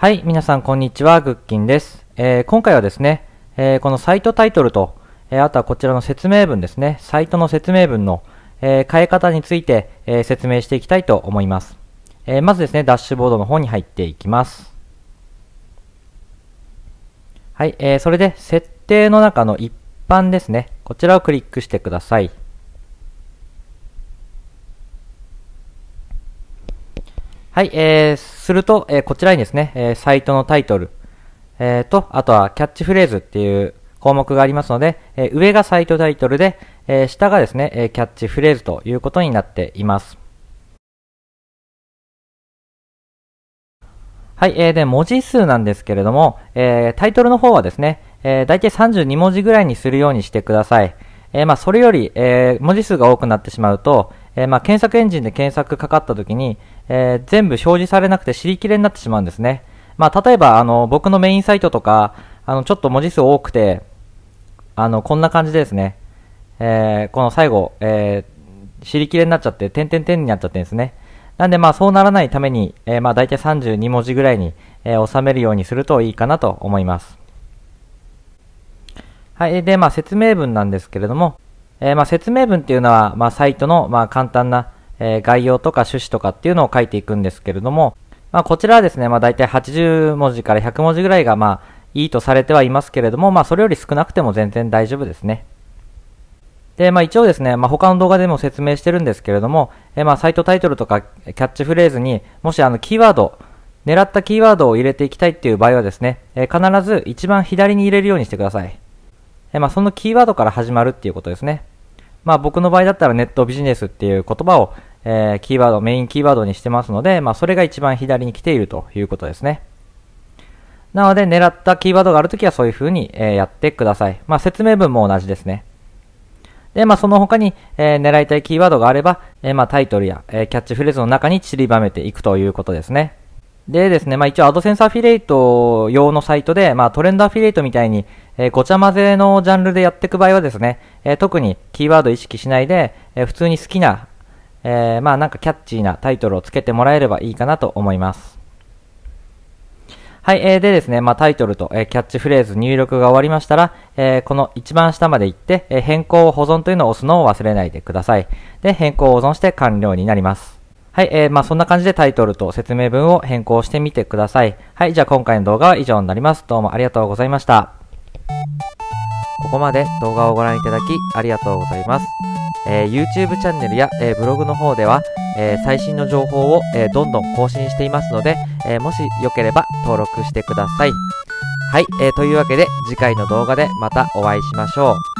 はい、皆さんこんにちは、グッキンです。今回はですね、このサイトタイトルと、あとはこちらの説明文ですね、サイトの説明文の、変え方について、説明していきたいと思います。まずですね、ダッシュボードの方に入っていきます。はい、それで設定の中の一般ですね、こちらをクリックしてください。はい、すると、こちらにですね、サイトのタイトル、と、あとはキャッチフレーズっていう項目がありますので、上がサイトタイトルで、下がですね、キャッチフレーズということになっています。はい、で、文字数なんですけれども、タイトルの方はですね、大体32文字ぐらいにするようにしてください。まあ、それより、文字数が多くなってしまうと、まあ、検索エンジンで検索かかったときに、全部表示されなくて尻切れになってしまうんですね。まあ、例えば、僕のメインサイトとか、ちょっと文字数多くて、こんな感じでですね、この最後、尻切れになっちゃって、点々点になっちゃってですね。なんで、まあ、そうならないために、まあ、大体32文字ぐらいに、収めるようにするといいかなと思います。はい。で、まあ、説明文なんですけれども、まあ、説明文っていうのは、まあ、サイトの、まあ、簡単な、概要とか趣旨とかっていうのを書いていくんですけれども、まあ、こちらはですね、まあ、大体80文字から100文字ぐらいが、まあ、いいとされてはいますけれども、まあ、それより少なくても全然大丈夫ですね。で、まあ、一応ですね、まあ、他の動画でも説明してるんですけれども、まあ、サイトタイトルとかキャッチフレーズにもしキーワード、狙ったキーワードを入れていきたいっていう場合はですね、必ず一番左に入れるようにしてください。まあ、そのキーワードから始まるっていうことですね。まあ、僕の場合だったらネットビジネスっていう言葉を、キーワード、メインキーワードにしてますので、まあ、それが一番左に来ているということですね。なので、狙ったキーワードがあるときはそういうふうに、やってください。まあ、説明文も同じですね。で、まあ、その他に、狙いたいキーワードがあれば、まあ、タイトルや、キャッチフレーズの中に散りばめていくということですね。でですね、まあ、一応AdSenseアフィリエイト用のサイトで、まあ、トレンドアフィリエイトみたいに、ごちゃ混ぜのジャンルでやっていく場合はですね、特にキーワード意識しないで、普通に好きな、まあなんかキャッチーなタイトルをつけてもらえればいいかなと思います。はい、でですね、まあ、タイトルと、キャッチフレーズ入力が終わりましたら、この一番下まで行って、変更を保存というのを押すのを忘れないでください。で、変更を保存して完了になります。はい、まあ、そんな感じでタイトルと説明文を変更してみてください。はい、じゃあ今回の動画は以上になります。どうもありがとうございました。ここまで動画をご覧いただきありがとうございます。YouTube チャンネルや、ブログの方では、最新の情報を、どんどん更新していますので、もしよければ登録してください。はい、というわけで次回の動画でまたお会いしましょう。